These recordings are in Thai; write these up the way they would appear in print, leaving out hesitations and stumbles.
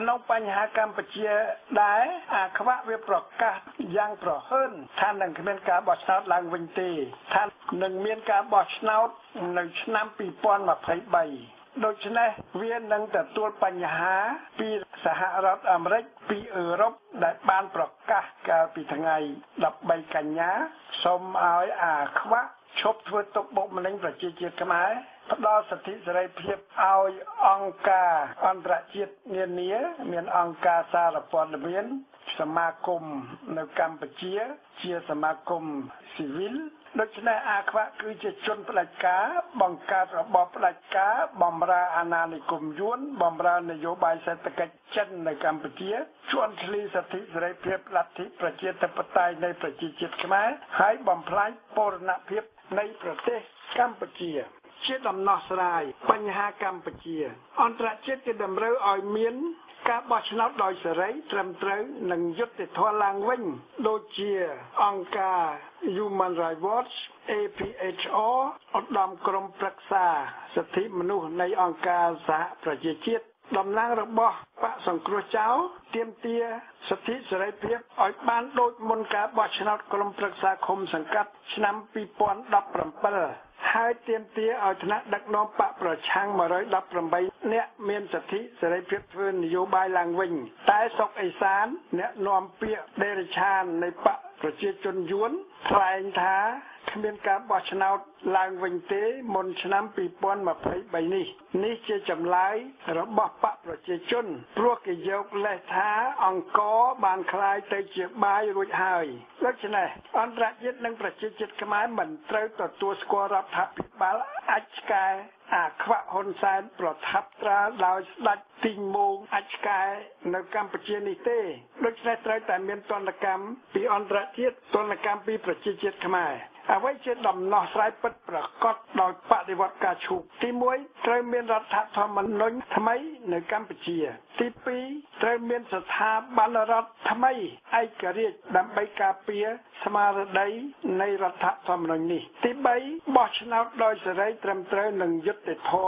Nông Panh Hà Campuchia đái à khóa việc bọc cả giang bọc hơn than đừng miền cá bọt nấu làng Vinh Tì than đừng miền cá bọt nấu đừng năm pì pon mà phải bày đôi chân này viên đừng tập tuôn Panh Hà pì Sahara Rập Amerik pì Europe đại ban bọc cả cả pì thằng ngày đập bày cả nhá xôm ơi à khóa chốt vừa tốc bộ mà đánh vào chia chia cái máy đó sạch thị ra đây phiếp ao ong ca ong ra chiết nghiên nía miền ong ca xa là bọn là miền sma cùng nơi Campuchia chia sma cùng civil đó chính là à khóa cứ chia chôn bà lạch cá bằng ca rõ bó bà lạch cá bòm ra ana này cùng dũng bòm ra này dỗ bài xe tất cả chân nơi Campuchia chôn lý sạch thị ra đây phiếp lạc thị bà chia tập bà tay nơi bà chia chiết cái máy hãy bòm phái bò nạ phiếp nơi bà tế Campuchia chết đầm nọ sài Panh Hà Campuchia on tra chết cái đầm râu ỏi miến cá bọt nấu đòi sờ rấy trầm trớ nâng dứt để thoa lang vinh đôi chia on ca Human Rights Watch APHO ở đầm Krom Praksa sạch thị menu này on ca xã Praje chết đầm nang rập bọ bạ sòng cua cháo tiêm tia sạch thị sờ rấy tiếp ỏi ban đôi môn cá bọt nấu Krom Praksa khom sằng cắt năm pi pon đập rầm bờ hai tiêm tia ở thôn đặc nông bạ bờ trang mà rơi đập làm bay nẹt miền sạch thị sẽ lấy phiết phương nhiều bài làng vinh tái sọc ấy sán nẹt nòm bịa đề chan này bạ bờ chia chôn dún thay thá miền cá bọt nào làng vinh tế một năm bị pon mà phải bảy ní ní chia chậm lái rồi bọt bạ bờ chia chôn ruốc cái dốc lệ thá ong có bàn khai tây chia bài rồi hài lúc này anh ra giết năng bờ chia chít cái máy mình treo tờ tua scoreรับทับบ้าอัจกายอาขวะฮอนไซน์ปลอดทับตราลาวดัดติงมูอัจกายในกัมพูชีนี่เต้ลูกชายตายแต่เมียนตอนละกรรมปีอันตรเทียตอนละกรรมปีประชีเจ็ดขมายเอาไว้เช็ดดำนอสายปัดประกอบโดยปฏิวัติการฉุกที่มวยเตรียมเมียนรัฐธรรมนุนทำไมในกัมพูชีที่ปีเตรียมเมียนสถาบันรัฐทำไมไอ้กระเรียดดำใบกาเปียสมาร์ดายในรัฐธรรมนุนนี่ที่ใบบอชนาโดยสไลเตรียมเตรียมหนึ่งยึดติดพอ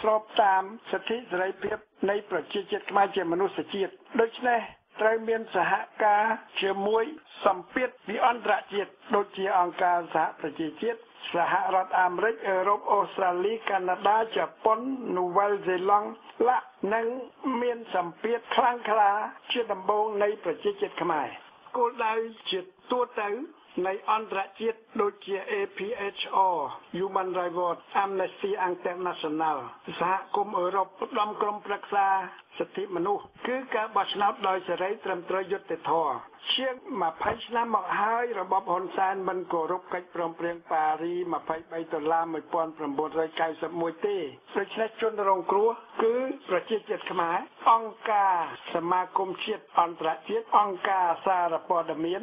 สอบตามสถิติสไลเพียบในประชีเจ็ดมาเจมนุษย์เจ็ดโดยเฉพาะไตรเมียนสหก้าเชื่อมวยสัมเพียรวิอันตรเจ็ดโดยเจียองกาสหประชีเจ็ดสหรัฐอเมริกายุโรปออสเตรเลียแคนาดาญี่ปุ่นนิวซีแลนด์และนั่งเมียนสัมเพียรครั้งคราเชื่อดำบงในประชีเจ็ดขมายกูได้เจ็ดตัวเต๋อในอันตรเจ็ดโดยเจีย APHO Human Rights Watch Amnesty International สหกรมยุโรปร่วมกรมรักษาสติมนุษย์คือการบอชนาดอยสไลเตรียมตรยุทธทอเชียงมาไพชนะมาหายระบบฮอนซานมันโกรบกัดปลอมเปลี่ยนปารีมาไพใบตลาไม่ปอนประบดไรกายสมุยเต้ประชาชนรงครัวคือประชีเจ็ดขมายองกาสมาคมเชียดอันตรเชียดองกาซาระปอดเมียน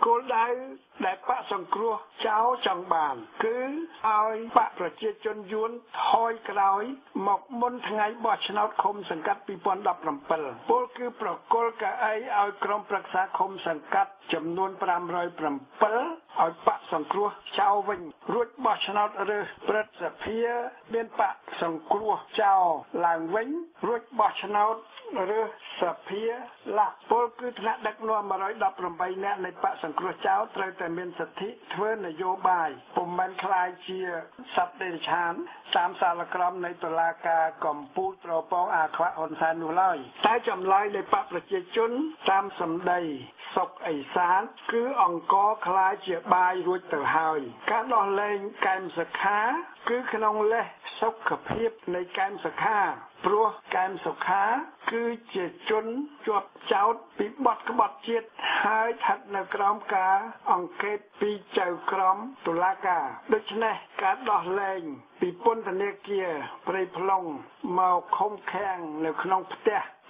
โกลได้ได้ปะสังครัวเจ้าจังบานคือเอาปะประเจจนยวนทอยกระไรหมกมนทงไงบอชนาคมสังกัดปีปอนดับลำเปลโปลคือปรากฏกะไอเอากรมประชาคมสังกัดจำนวนประมรอยปรำเปลเอาปะสังครัวเจ้าวิญรุดบอชนาเรือประสเพียเป็นปะสังครัวเจ้าหลังวิญรุดบอชนาเรือสเพียละโปลคือธนดักนวมร้อยดับลำไปเนในปะสังครัวเจ้าเตรียมแต่เมียนสถิตเพื่อนโยบายปุ่มมันคลายเชียสับเดชานตามสารกรมในตุลากากอมปูตรอปองอาควะอนซานุไลใต้จำลายในปะประเจจุนตามสำใดศกไอสารคือองกอคลายเชียบายรวยเตอร์ไฮการนอนเลงแกมสขาคือขนมเละศกกระเพียบในแกมสขาปลัวแกมสขาคือเจจนจวบเจ้าปีบดกบดเจียดหายถัดในกรอมกาอังเกตปีเจ้ากรอมตุลากาด้วยเช่นการดอเลงปีปนธเนเกียปริพลงเมาคมแข้งในขนมเตะ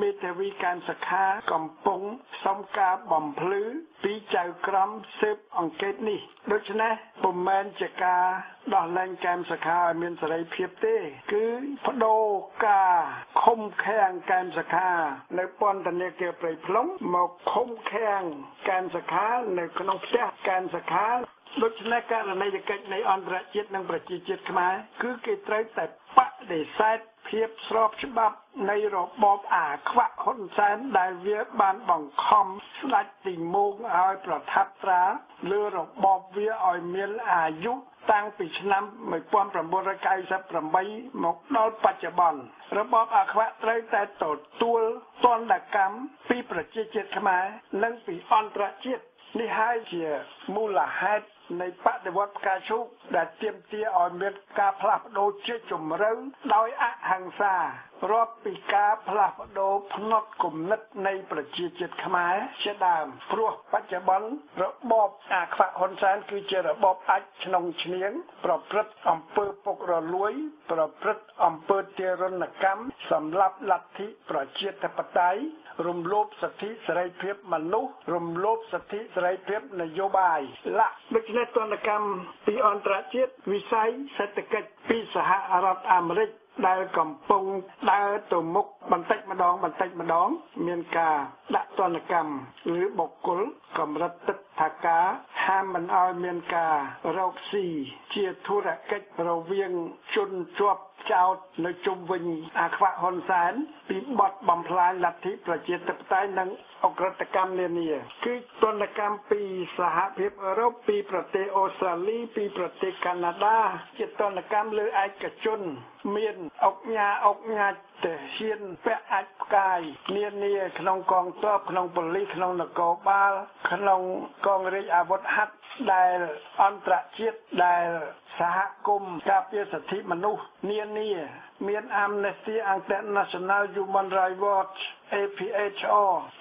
มีแต่วิการสักขากำปงสมกาบ่มพลือปีเจ้ากรัมเซฟอังเกตนี่ดัชนะผมแมนจะกาดอกแรงแกมสักขาเมียนสไลเพียบเต้คือพโดกาคมแข้งแกมสักขาในปอนตันเนเกลไปพลงมาคมแข้งแกมสักขาในขนมแซ่บแกมสักขาลักษณะการในเกิดในอันตรายจิตนังประจิตจิตมาคือเกิดแต่ปะได้ใส่เพียบสอบฉบับในระบบอาขวักคนแสนได้เวียบานบังคอมสลัดติมงเอาประทับตราเรือระบบเวียอ่อยเมียนอายุตั้งปีชนะไม่ป้อมประมวลกายสับประมัยหมกนอลปัจจุบันระบบอาขวักไตรแต่ตดตัวตอนดักกรรมปีประจิตจิตมานั่งปีอันตรายจิตนี่ให้เชี่ยมูลหะในปฏิวัติการชุกได้เตรียมเตียอ่อนเมียนกาพลับโดเชื่อจมเริงโดยอหังซารอบปีกาพลับโดพนดกลุ่มนัดในประจีจิตขมาเชดามพรวกปัจจุบันระบบอาขวักหอนแสนคือเจระบบอัจฉนงเฉียงประพฤติอำเภอปกรลวยประพฤติอำเภอเจรณกรรมสำหรับลัทธิประจีตปไตยรวมโลภสติสไรเพียบมนุษย์รวมโลภสติสไรเพียบนโยบายละลึกในตนกรรมปีอันตรายจิตวิสัยเศรษฐกิจปีสหรัฐอเมริกาได้กำปงได้ตัวมุกบันเทมาดองบันเทมาดองเมียนกาดัตนกรรมหรือบอกกุลกำรัตทากาห้ามมันเอาเมียนกาเราสี่เชียธุระกิจเราเวียงจุนจวบเจ้าในจุมวิญอาควะหอนสารปีบดบำพลายลัทธิประเจตปไตยนังอกรัตกรรมเนี่ยคือตนกรรมปีสหภาพยุโรปปีประเทศออสเตรเลียปีประเทศแคนาดาเจตนกรรมหรือไอกระจุนเมียนอกงาแต่เชียนแปะอัดกายเนี่ยขนมกองตัวขนมปลีขนมนกบาลขนมกองเรียอาวุธฮัตได้อันตรเชียดได้สหกรมกาเปียสิทธิมนุษย์เนี่ยเมียนอัมเนสตี้อังเตอร์นัชนัลยูแมนไรท์วอทช์ APHO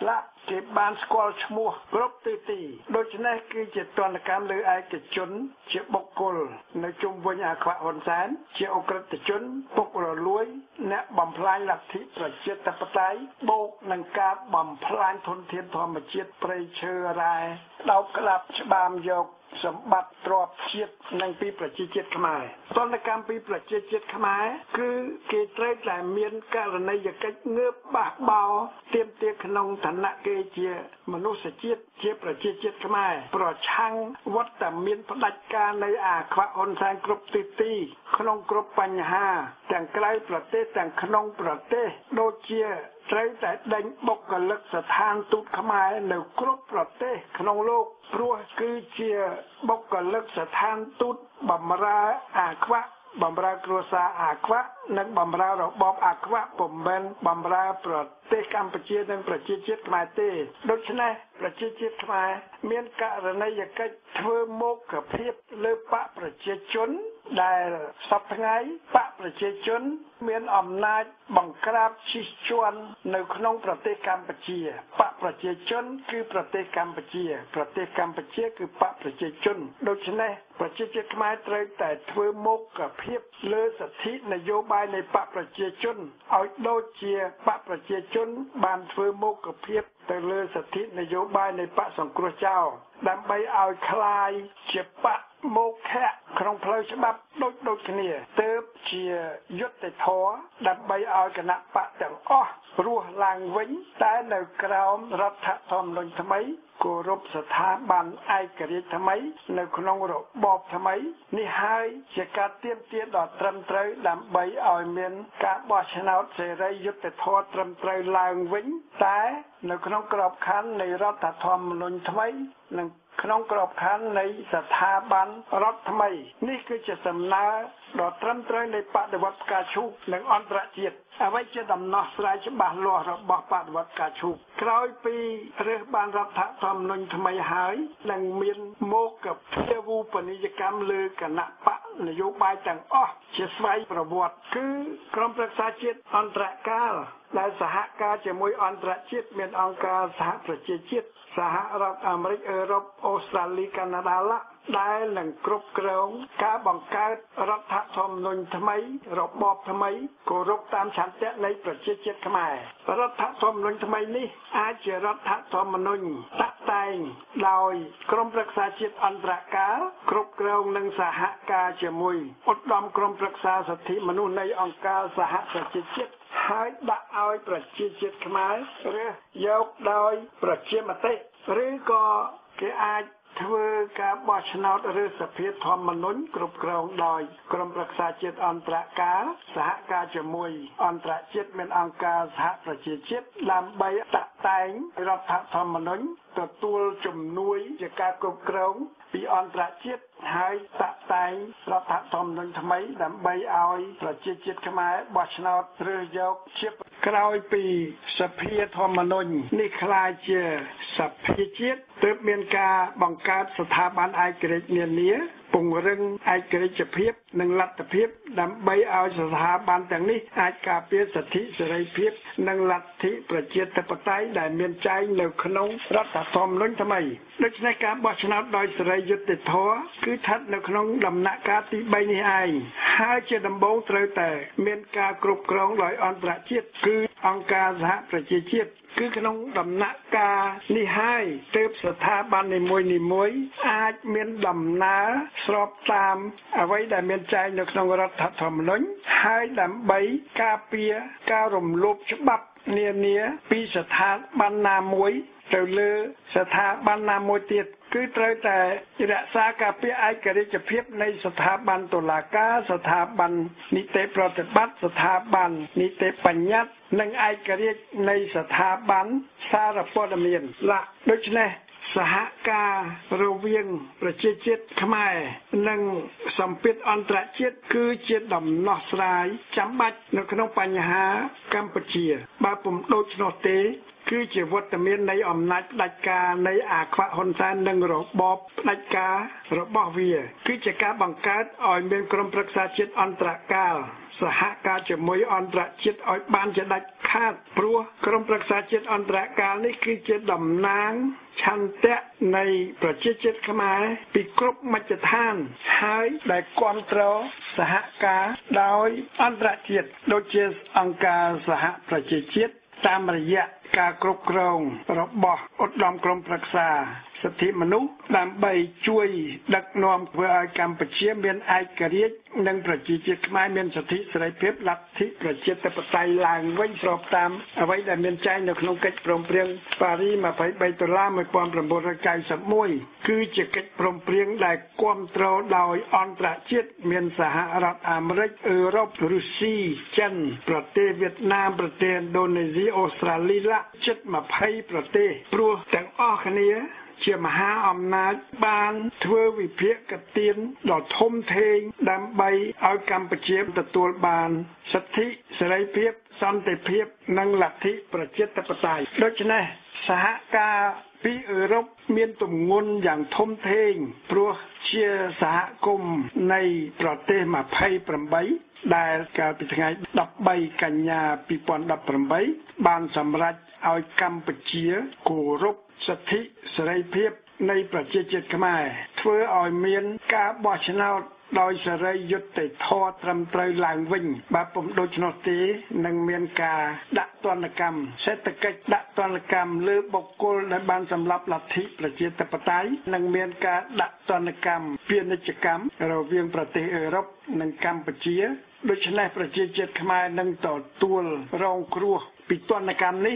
และเก็บบานสกอลชมัวกรบตีตีโดยชนะคือเจตนกรรมหรือไอเกจชนเจียบกุลในจุมวิญญาณขวะหอนแสนเจียอกรัตชนปกรลวยเนะบำพลายหลักทิประเจตปไตยโบกนังกาบำพลายทนเทียนทอมเจียตเปรยเชอรายดาวกลับฉบามยกสมบัติตรอบเชียดในปีประจิจิตขมายตอนกรรมปีประจิจิตขมายคือเกตไรแต่เมียนการในยกัดเงือบปากเบาเตรียมเตียขนงฐานะเกเจมนุษย์จิตเชียประจิจิตขมายปลอดช่างวัดแต่เมียนพลัดการในอาควะอนแสงกรบติตีขนงกรบปัญหาแต่งไกลประเทศแต่งขนงประเทศโดเชียไรแต่ดังบกกลักสถานตุขมายในกรบประเทศขนงโลกพรัวคือเชียบกกลักสถานตุบัมราอาควะบัมรากรัวซาอาควะนักบัมราเราบอกอาควะผมเป็นบัมราประเทศกัมพูชีนังประเทศเชียงใหม่เต้ดัชนีประเทศเชียงใหม่เมียนกะระในยกัดเทอร์โมกะเพียบเลปะประเทศชนได้สับไงปะประเทศชนเมียนอำนาจบังกราบชิชวนในขนมประเทศกัมพูชีปะประเทศชนคือประเทศกัมพูชีประเทศกัมพูชีคือปะประเทศชนดัชนีประเทศเชียงใหม่เตยแต่เทอร์โมกะเพียบเลสัทธินโยบายในปะประเทศชนเอาโดเชียปะประเทศชนบานเทอร์โมกะเพียบแต่เลสัทธินโยบายในปะสังกรเจ้าดำไปเอาคลายเจ็บปะโมกแค่ครองเพลฉบับโดดเนี่ยเติบเชียยุติทอดำไปเอาคณะปะแต่อ้อรัวลางวิ้งแต่ในกราวรัฐธรรมนูญทำไมกรบสถาบันไอกรีทำไมในขนมระบอบทำไมนี่ให้จะการเตรียมเตี้ยดอดตรมเตยดำใบอ่อยเมียนกาบอชนาวเสรียุติทอดตรมเตยลางวิ้งแต่ในขนมกรอบคันในรัฐธรรมนูญทำไมในขนมกรอบคันในสถาบันรัฐทำไมนี่คือจะสำนาดอดตรมเตยในปฏิวัติการชุกในอันตรายจิตเอาไว้จะดำนอสลายฉบับหลวงระบอบปฏิวัติการชุกคล้อยปีเรื่องบานรัฐธรรมนูญทำไมหายดังเมียนโมกับเทวูปนิยกรรมเลือกณะปะนโยบายต่างอ้อเชื่อสไว้ประวัติคือกรมประชาจิตอันตรกาลและสหการจะมวยอันตรจิตเมียนอังกาสหประเจจิตสหรัฐอเมริกายุโรปออสเตรเลียแคนาดาละ ได้หลังกรุบกระองการบังคับรัฐธรรมนูญทำไมระบอบทำไมกรุบตามฉันจะในประเทศเชียงใหม่รัฐธรรมนูญทำไมนี่อาเจรัฐธรรมนูญตัดแต่งโดยกรมปรึกษาจิตอันตรการกรุบกระองหนึ่งสหการเฉมวยอดดมกรมปรึกษาสิทธิมนุษย์ในองค์การสหประชาชาติให้ได้เอาประเทศเชียงใหม่หรือยกโดยประเทศมาเตหรือก็เกี่ยเท่ากับบอชนาดหรือสเปียทอมมนุนกรุบกรองดอยกรมปรึกษาจิตอันตรกาสหการจมวยอันตรจิตเป็นองค์การสหประชาชาติลำใบตัดแต่งรัฐธรรมนุนตัวตัวจมนุยจากการกรุบกรองปีอันตรจิตให้ตัดแต่งรัฐธรรมนุนทำไมลำใบเอาประชาชาติขมายบอชนาดหรือยกเชียบกรอยปีสเปียทอมมนุนนี่คลายเจอสเปียจิตเติมเมียนกาบังคับสถาบันไอเกรเนียนเนี้ยปุ่งเรื่องไอเกรจะเพียบหนึ่งลัตเพียบดำใบเอาสถาบันแต่งนี้ไอกาเพียสถิสไรเพียบหนึ่งลัตธิประเจตปไตยได้เมียนใจเหนือขนมรัฐธรรมล้นทำไมลักษณะการบอชนาดอยสไรยุติท้อคือทัดเหนือขนมดำนักกาติใบนี้ไอหาเจดำบงเตยแต่เมียนกากรุบกรองลอยอันตรเจตคือองค์การสหประชาชาติคือขนมดำนักกานี่ให้เติบสถาบันในมวยในมวยอาจเมียนดำนาสอบตามเอาไว้แต่เมียนใจในขนมรัฐธรรมล้นให้ดำใบกาเปียการ่มลบฉบับเนียเนียปีสถาบันนามวยเตลือสถาบันนามวยเตียดคือเตยแต่จะสากาเปียไอกระจะเพียบในสถาบันตุลาการสถาบันนิเทศปฏิบัติสถาบันนิเทศปัญญัติหนึ่งไอกระในสถาบันสารพดเมียนละด้วยใช่ไหมสหการะเวียงประเทศเจ็ดขมายหนึ่งสัมพิตอันตรเจ็ดคือเจ็ดดำนอสลายจำบัดในขนมปัญหากัมพูชีบาปุ่มโดชโนเตคือเจวัตเมียนในอำนาจปลัดกาในอาควะฮอนซานดังระบอบปลัดการะบอบเวียคือจะการบังคับอ่อยเมียนกรมปรึกษาจิตอันตรกาลสหการจะมวยอันตรจิตอ่อยบานจะได้คาดพลัวกรมปรึกษาจิตอันตรกาลนี่คือจะดำนางชันเตะในประเทศเจ็ดขมายปีกรุบมัจจท่านหายได้ความเตาสหการดาวอันตรจิตโดยเจสองการสหประเทศเจ็ดตามระยะการกรุบกรองระบอบอดดอมกรมปรึกษาสิทธิมนุษย์นำไปช่วยดักนอมเพื่ออาการประเชียเมียนไอกระเรียกดังประจิจิตไม้เมียนสิทธิสไรเพียบลัทธิประจิตตะปไตยลางไว้สอบตามเอาไว้แต่เมียนใจในขนมเกจปรมเปรียงปารีมาไปใบตุลาไม่ความประบรกายสมุยคือจิตเกจปรมเปรียงได้ความเตาดอยอันตรจิตเมียนสหรัฐอเมริกายุโรปรัสเซียจีนประเทศเวียดนามประเทศอินโดนีเซียออสเตรเลียจิตมาไปประเทศปลัวแต่งอ้อขณีเชี่ยมหาอำนาจบานเทววิเพียกเตียนดอดทมเทงดำใบเอากรรมประเชียมตะตัวบานสัทธิสไรเพียบสันติเพียบนังหลักที่ประเจตปไตยโดยเฉพาะสหการปีเอรบเมียนตุ่มงนอย่างทมเทงปลัวเชี่ยสหกรมในประเทศมาไพ่ประไบได้การปิดงานดับใบกัญญาปีปอนดับประไบบานสำรัจเอากรรมประเชียโกรบสิทธิเสรีเพียบในประเทศเจ็ดขมายเพื่ออ่อยเมียนกาบอชนาโดยเสรียุติทอตรำไตรลางวิ่งบาปมโดยชนตีนังเมียนกาดักตนกรรมเศรษฐกิจดักตนกรรมหรือบุคคลในบานสำหรับลัทธิประเทศตะปไตยนังเมียนกาดักตนกรรมเปลี่ยนนิจกรรมเราเวียงประเทศเอรบนังกรรมประเชียโดยชนะประเทศเจ็ดขมายนังต่อตัวรองครัวปิดตนกรรมนี้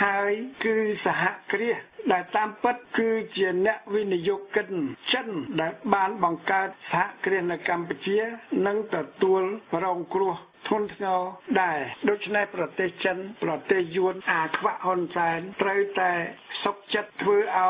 หายคือสหเกลียได้ตามปัดคือเจเนวินยกันเช่นได้บานบังการสหเกลียนกรรมประเชียนังต่อตัวรองครัวทนเงาได้โดยในประเทศจันประเทศยวนอาควะฮอนแสนไตรแต่สกจัดเพื่อเอา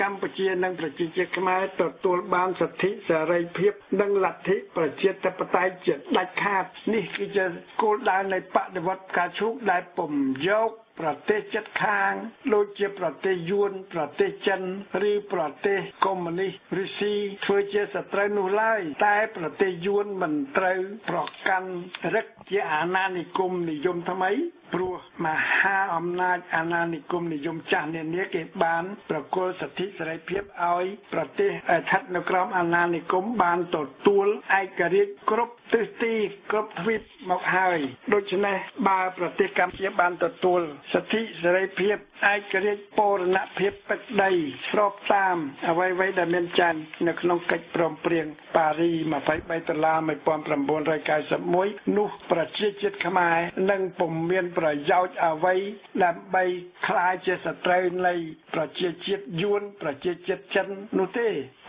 กัมพูชีนังประจิจิกมาต่อตัวบานสิทธิเสรีเพียบดังลัทธิประเจตปไตยเจ็ดได้ขาดนี่คือจะโกดได้ในปฏิวัติการชุกได้ปุ่มยกประเทศจัดคางโลเจประเทศยวนประเทศจันหรือประเทศคอมมิวนิสต์รัสเซียเพื่อจะสตรนุไลแต่ประเทศยวนมันเตยปลอกกันรักเจอาณานิคมนิยมทำไม ปลัวมาห้าอำนาจอาณานิคมนิยมจันเนียนเนกเก็บบานประกอบสิทธิเสรีเพียบเอาไอ้ประเทศทัดนกรามอาณานิคมบานต่อตัวไอ้กระดิ่งครบตื้อตีครบทวีปมกหายโดยเฉพาะบาประเทศกรรมเพียบบานต่อตัวสิทธิเสรีเพียบไอ้กระดิ่งปรณะเพียบปัจจัยรอบตามเอาไว้ไว้ดำเนินจันนกน้องกัดปลอมเปลี่ยนปารีมาไฟใบตะลาไม่ปลอมปรำบนรายการสมุยนุประเทศเจ็ดขมายนั่งปุ่มเวียนประยาวเอาไว้ดับใบคลายเจสตรีในประเทศเจ็ดยวนประเทศเจ็ดจันนุเต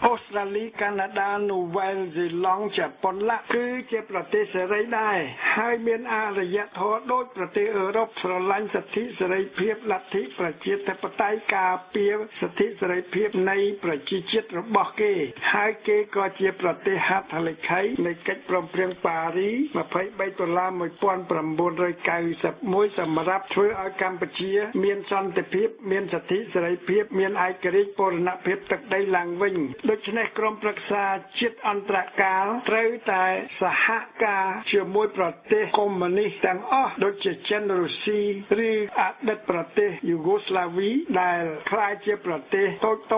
ออสเตรเลียแคนาดานูเวลซีลองจะปนละคือเจ็บประเทศเสรีได้ให้เมียนอาระยะทอดโดยประเทศเอรบสลายสิทธิเสรีเพียบลัทธิประเทศปไตยกาเปียสิทธิเสรีเพียบในประเทศเจ็ดระบอกเกให้เกก็เจ็บประเทศฮัตทะเลไคในกัดปลอมเพียงปารีมาไฟใบตลามวยป้อนปรำบนรายการสับมวยสำรับช่วยอาการประเชียเมียนซันติเพียบเมียนสิทธิเสรีเพียบเมียนไอกริปรณะเพียบตักได้หลังวิ่งโดยในกรมปรักษาจิตอันตรกาลเรื่อยแต่สหกาเชื่อมวยประเทศคอมมิวนิสต์ต่างอ้อโดยเฉพาะรัสเซียหรืออาจจะประเทศยูโกสลาวีได้คลายเชื่อประเทศโต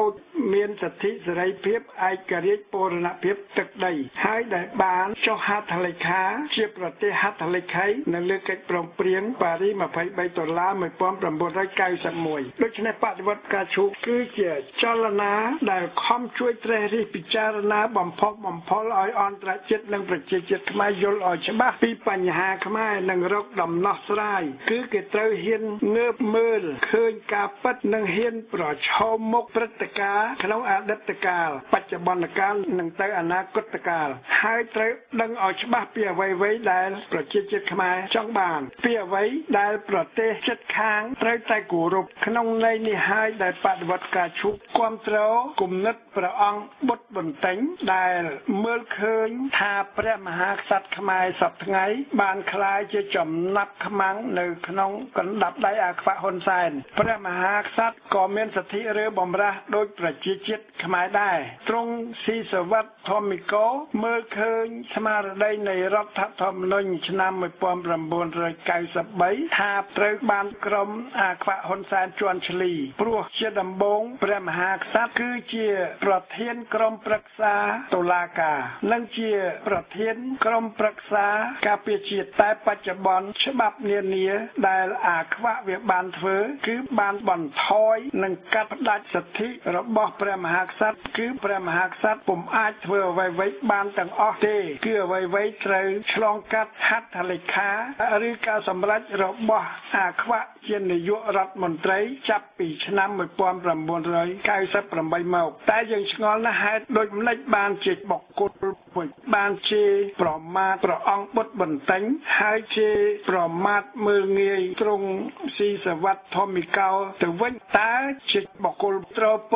เมียนสิทธิเสรีเพียบไอกริปรณะเพียบตักได้ให้ได้บานเจ้าฮัตทะเลคาเชื่อประเทศฮัตทะเลไคในเลือกการปรองเปลี่ยนปารีมาไฟใบตลาไม่ป้อมปรำบนไร้กายสมวยโดยในปฏิวัติการชุกคือเจ้าจารณาได้ค้อมช่วยเตรียมพิจารณาบ่มเพาะลอยอ่อนตระเจ็ดนังประเจเจ็ดขมายยลอ่อยฉบับปีปัญหาขมายนังรกดำนอกสลายคือเกิดเตยเฮียนเงือบมือเคยกาปัดนังเฮียนปลอดชอมกปรัตกาขนมอาดัตกาปัจจุบันการนังเตยอนาคตกาหายเตยดังอ่อยฉบับเปียไว้ไว้ได้ประเจเจ็ดขมายช่องบานเปียไว้ได้ประเตเจ็ดค้างเตยไตกูรบขนมในนิหายได้ปฏิวัติการชุกความเตยกลุ่มนัดประอังบทบนเต็งได้เมื่อคืนทาพระมหากษัตริย์ขมายสับไงบานคลายจะจมนับขมังในขนมกันดับได้อาควาฮอนไซน์พระมหากษัตริย์ก่อเมียนสถิเรือบอมระโดยประจิจิตขมายได้ตรงซีสวัสดิ์ทอมิโกเมื่อคืนสมาร์ได้ในรัฐธรรมนุนชนะมวยปอมรำบนรายการสับใบทาพระบานกรมอาควาฮอนไซน์จวนชลีพวกเชี่ยดำบงพระมหากษัตริย์คือเชี่ยประเทศกรมปรักษาตุลากาลังเจียประเทศกรมปรักษากาเปียจิตแต่ปัจจุบันฉบับเนียได้อาควะเวียบานเฟอคือบานบ่อนทอยนังกัดดัดสิทธิระบอบพระมหากษัตริย์คือพระมหากษัตริย์ปุ่มอาจเฟอไว้บานต่างออกเตเกื้อไว้เตยฉลองกัดฮัตทะเลค้าหรือการสำรัดระบอบอาควะเจียนยุรัฐมนตรีจับปีชนะมวยปอมรำบนเลยกายสับรำใบเมาแต่ยังงอนละหายโดยในบานเจ็ดบอกกฎป่วยบานเชปลอมมาปลอองบดบันตังหายเชปลอมมามือเงยตรงซีสวัสดิ์ทอมิเกาแต่วันตาเจ็ดบอกกฎตรอป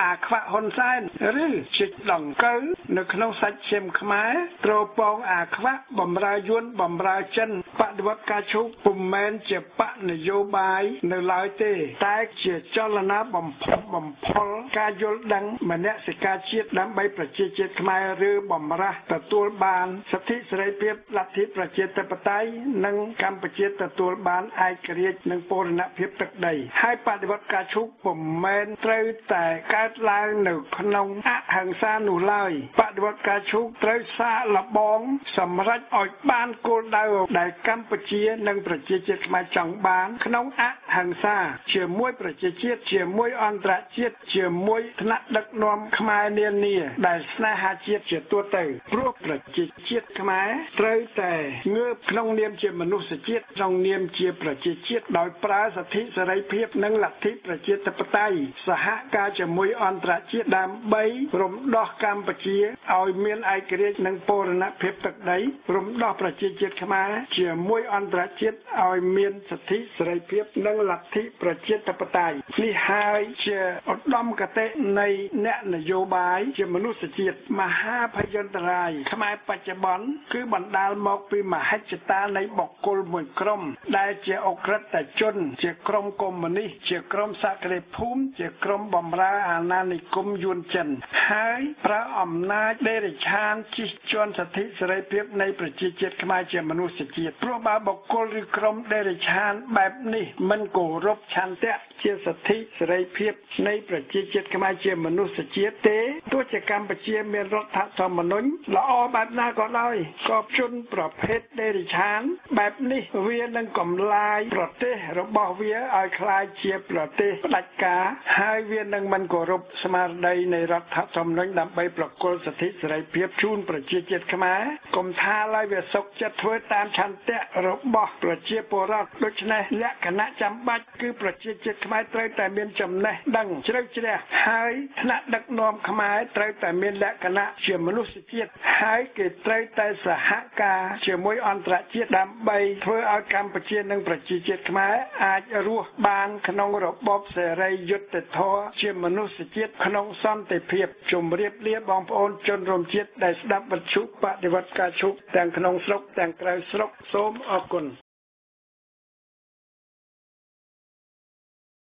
อาควะฮอนไซน์หรือเจ็ดหลังเกอในขนมสัตว์เชมขมายตรอปอาควะบำรายวนบำราจันปฏิวัติการชุกปุ่มแมนเจ็บปะนโยบายในลายเตแตกเจ็ดจรณะบ่มพลการยลดังมเนสิกาเชียดน้ำใบประเจเจตขมายหรือบ่มระตัดตัวบานสิทธิเสรีเพียบลัทธิประเจตปไตยนังกำประเจตตัดตัวบานไอกรีนังโปรณะเพียบตักใดให้ปฏิวัติการชุกผมแมนเตยแต่การลางหนึ่งขนมอะหังซาหนูลอยปฏิวัติการชุกเตยซาละบองสำรัดออกบ้านโกดาวได้กำประเจนังประเจเจตมาจังบานขนมอะหังซาเฉียมวยประเจเจตเฉียมวยอันตรเจตเฉียมวยธนัดดักนอมขมายเนียนเนียได้สนาหาเจียดเจียดตัวเตยรวบประจิตเจียดขมายเตยแต่เงือบคลองเนียมเจียมนุษย์เจียดคลองเนียมเจียประจิตเจียดดอยปราสถิสไรเพียบนังหลักทิประจิตตะปไตยสหกาจะมวยอันตรเจียดดามใบรมดอกกรรมประจีเอาเมียนไอเกเรนังโปรณะเพียบตักใดรมดอกประจิตเจียดขมายเจียมวยอันตรเจียดเอาเมียนสถิสไรเพียบนังหลักทิประจิตตะปไตยนี่หายเจียอดดอมกะเตในแนนโยบายเจียมนุษย์เจียดมหาพยัญ นตรายขมายปัจจุบันคือบันดาลมกปีมหัศตาในบกกลเหมือนกรมได้เจียอกรัตแต่จนเจียกรมกรมวันนี้เจียกรมสักเรภูมิเจียกรมบำราอาณานิคมยวนจันหายพระอำนาจได้ริชานจิจวนสถิสไรเพียบในประจิเจตขมายเจียมนุษย์เจียพระบาบกกลหรือกรมได้ริชานแบบนี้มันโกรบชันเตะเจียสถิสไรเพียบในประจิเจตขมายเจียมนุษย์เจียเตตัวเจียกรรมประจิเมียรถทัศมนุษย์ละอแบบน่าก็ได้กอบชนประเภทได้ริชานแบบนี้เวียนดังกลมลายปลดเตะระบอบเวียอายคลายเชียปลดเตะปัจกาหายเวียนดังมันกรบสมาร์ได้ในรัฐธรรมนั้นนำไปประกอบสถิสไรเพียบชูนประเจเจตขมากรมทาลายเวียสกจะถวยตามชันเตะระบอบประเจปรักโดยในและคณะจำบัดคือประเจเจตขมาเตยแต่เมียนจำในดังเชื่อหายคณะดักนอมขมาเตยแต่เมียนและคณะเชียมนุษย์เจียตหายเกิดเตยแต่สหกาเชียมวยอันตรเจียดำใบเพื่อเอากรรมประเจนังประเจเจตขมาอาจรัวบานขนองระบอบเสรียศแต่ท้อเชียมนุษย์เจียตขนองซ้ำแต่เพียบจมเรียบเลียบองพอนจนรวมเจียตได้ดับบรรชุปฏิวัติการชุกแต่งขนองสกแต่งไกรสกโสมอกุล